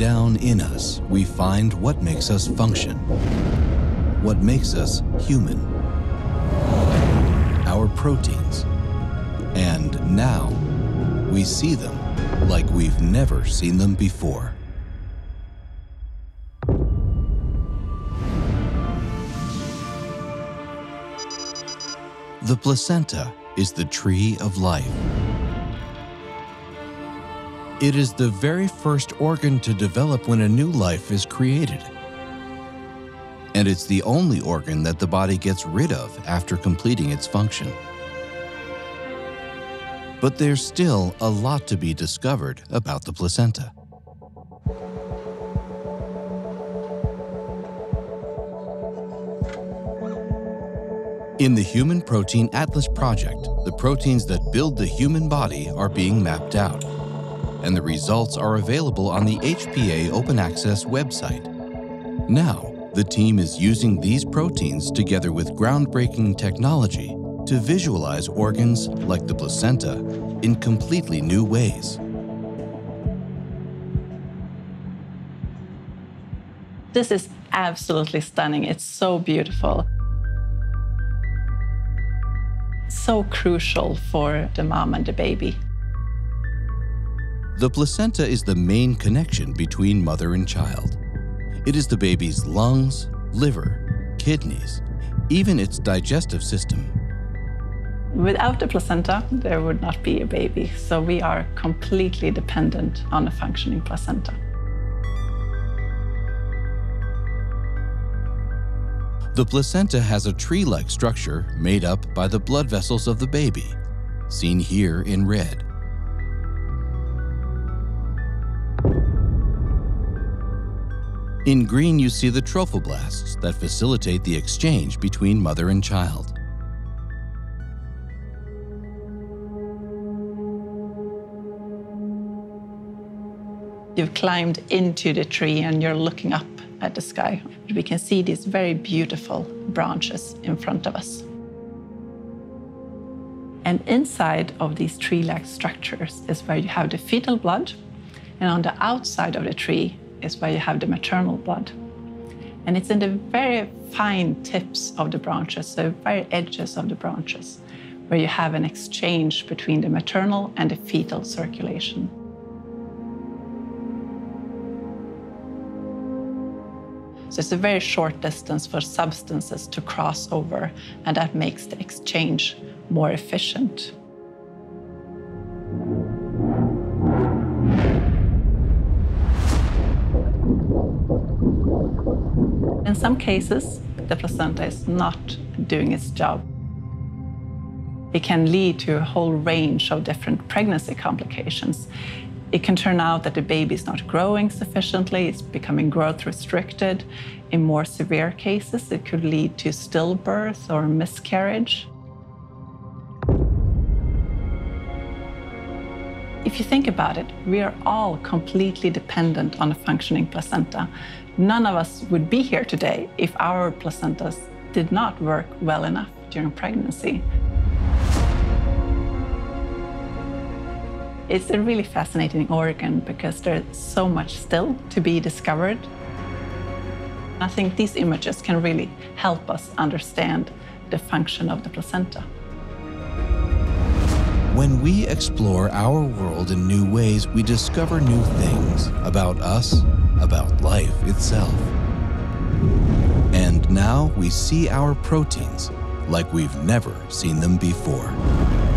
down in us, we find what makes us function, what makes us human, our proteins. And now, we see them like we've never seen them before. The placenta is the tree of life. It is the very first organ to develop when a new life is created. And it's the only organ that the body gets rid of after completing its function. But there's still a lot to be discovered about the placenta. In the Human Protein Atlas project, the proteins that build the human body are being mapped out, and the results are available on the HPA Open Access website. Now, the team is using these proteins together with groundbreaking technology to visualize organs like the placenta in completely new ways. This is absolutely stunning. It's so beautiful. So crucial for the mom and the baby. The placenta is the main connection between mother and child. It is the baby's lungs, liver, kidneys, even its digestive system. Without the placenta, there would not be a baby, so we are completely dependent on a functioning placenta. The placenta has a tree-like structure made up by the blood vessels of the baby, seen here in red. In green, you see the trophoblasts that facilitate the exchange between mother and child. You've climbed into the tree and you're looking up at the sky. We can see these very beautiful branches in front of us. And inside of these tree-like structures is where you have the fetal blood, and on the outside of the tree is where you have the maternal blood. And it's in the very fine tips of the branches, the very edges of the branches, where you have an exchange between the maternal and the fetal circulation. So it's a very short distance for substances to cross over, and that makes the exchange more efficient. In some cases, the placenta is not doing its job. It can lead to a whole range of different pregnancy complications. It can turn out that the baby is not growing sufficiently, it's becoming growth restricted. In more severe cases, it could lead to stillbirth or miscarriage. If you think about it, we are all completely dependent on a functioning placenta. None of us would be here today if our placentas did not work well enough during pregnancy. It's a really fascinating organ because there's so much still to be discovered. I think these images can really help us understand the function of the placenta. When we explore our world in new ways, we discover new things about us, about life itself. And now we see our proteins like we've never seen them before.